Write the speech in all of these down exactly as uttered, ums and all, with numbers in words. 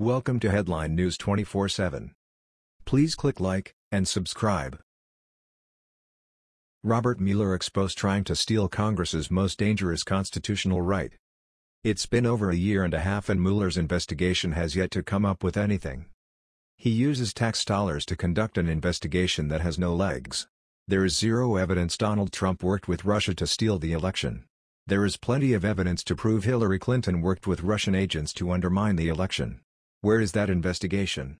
Welcome to Headline News twenty-four seven. Please click like and subscribe. Robert Mueller exposed trying to steal Congress's most dangerous constitutional right. It's been over a year and a half and Mueller's investigation has yet to come up with anything. He uses tax dollars to conduct an investigation that has no legs. There is zero evidence Donald Trump worked with Russia to steal the election. There is plenty of evidence to prove Hillary Clinton worked with Russian agents to undermine the election. Where is that investigation?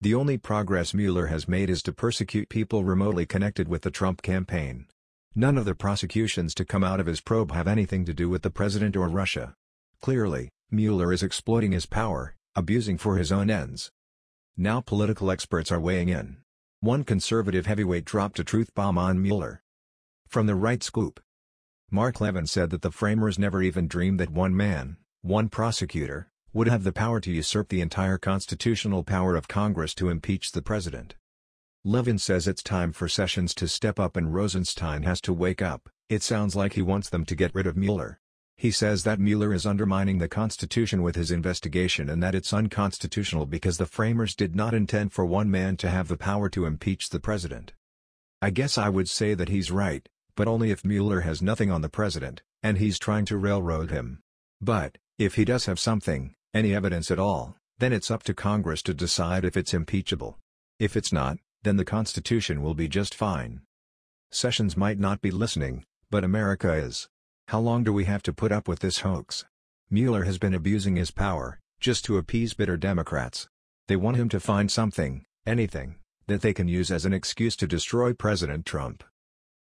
The only progress Mueller has made is to persecute people remotely connected with the Trump campaign. None of the prosecutions to come out of his probe have anything to do with the president or Russia. Clearly, Mueller is exploiting his power, abusing for his own ends. Now political experts are weighing in. One conservative heavyweight dropped a truth bomb on Mueller. From the Right Scoop, Mark Levin said that the framers never even dreamed that one man, one prosecutor, would have the power to usurp the entire constitutional power of Congress to impeach the president. Levin says it's time for Sessions to step up and Rosenstein has to wake up. It sounds like he wants them to get rid of Mueller. He says that Mueller is undermining the Constitution with his investigation and that it's unconstitutional because the framers did not intend for one man to have the power to impeach the president. I guess I would say that he's right, but only if Mueller has nothing on the president, and he's trying to railroad him. But, if he does have something, any evidence at all, then it's up to Congress to decide if it's impeachable. If it's not, then the Constitution will be just fine. Sessions might not be listening, but America is. How long do we have to put up with this hoax? Mueller has been abusing his power, just to appease bitter Democrats. They want him to find something, anything, that they can use as an excuse to destroy President Trump.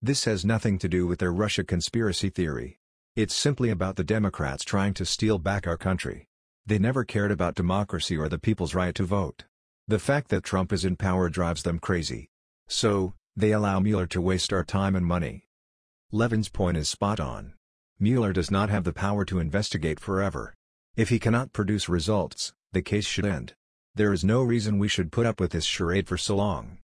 This has nothing to do with their Russia conspiracy theory. It's simply about the Democrats trying to steal back our country. They never cared about democracy or the people's right to vote. The fact that Trump is in power drives them crazy. So, they allow Mueller to waste our time and money. Levin's point is spot on. Mueller does not have the power to investigate forever. If he cannot produce results, the case should end. There is no reason we should put up with this charade for so long.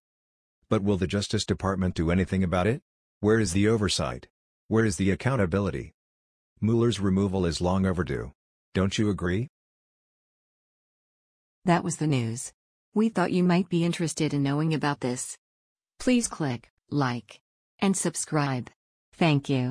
But will the Justice Department do anything about it? Where is the oversight? Where is the accountability? Mueller's removal is long overdue. Don't you agree? That was the news. We thought you might be interested in knowing about this. Please click like and subscribe. Thank you.